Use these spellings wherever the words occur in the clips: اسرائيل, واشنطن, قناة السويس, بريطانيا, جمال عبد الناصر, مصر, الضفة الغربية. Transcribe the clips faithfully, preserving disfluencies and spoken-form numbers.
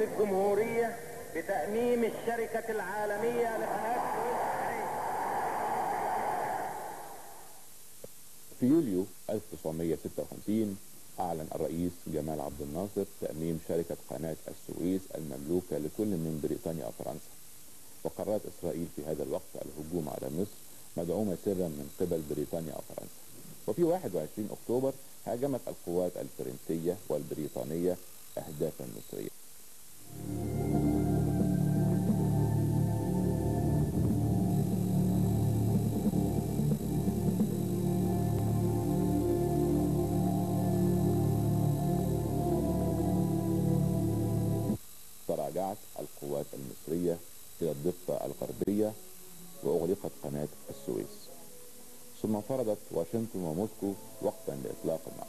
رئيس الجمهورية بتأميم الشركة العالمية لقناة السويس. في يوليو ألف وتسعمئة وستة وخمسين أعلن الرئيس جمال عبد الناصر تأميم شركة قناة السويس المملوكة لكل من بريطانيا وفرنسا. وقررت إسرائيل في هذا الوقت الهجوم على مصر مدعومة سرا من قبل بريطانيا وفرنسا. وفي واحد وعشرين أكتوبر هاجمت القوات الفرنسية والبريطانية أهدافا مصرية. تراجعت القوات المصرية إلى الضفة الغربية وأغلقت قناة السويس، ثم انفرضت واشنطن وموسكو وقتا لإطلاق النار،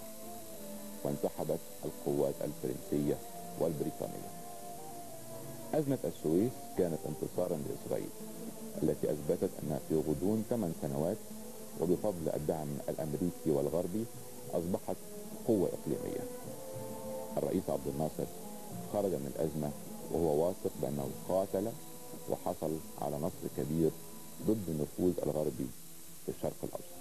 وانسحبت القوات الفرنسية والبريطانية. أزمة السويس كانت انتصارا لإسرائيل التي أثبتت أنها في غضون ثمان سنوات وبفضل الدعم الأمريكي والغربي أصبحت قوة إقليمية. الرئيس عبد الناصر خرج من الأزمة وهو واثق بأنه قاتل وحصل على نصر كبير ضد النفوذ الغربي في الشرق الأوسط.